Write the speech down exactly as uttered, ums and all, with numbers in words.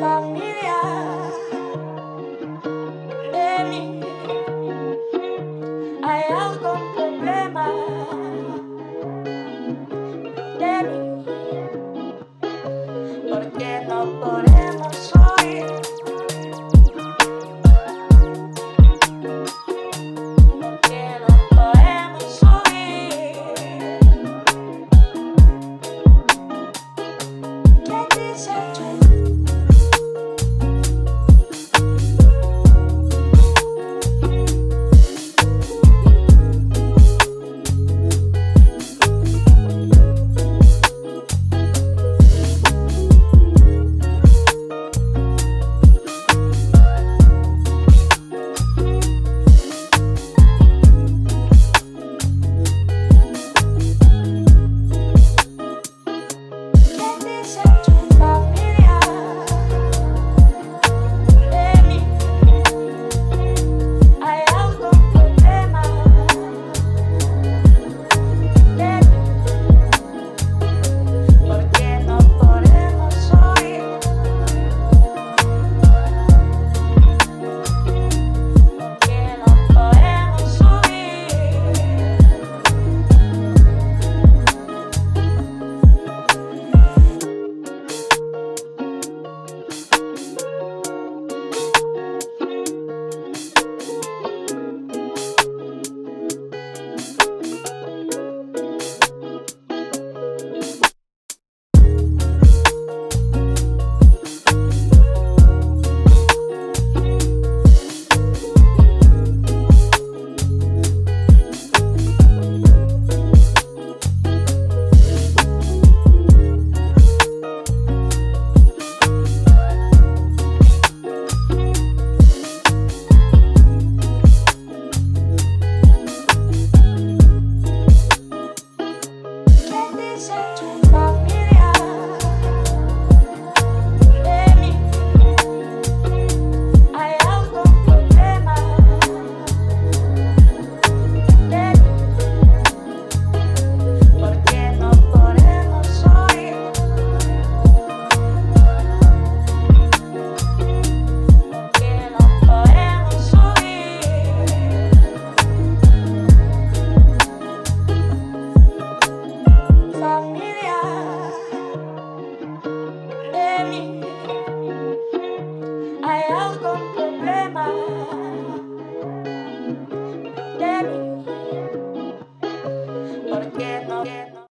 song.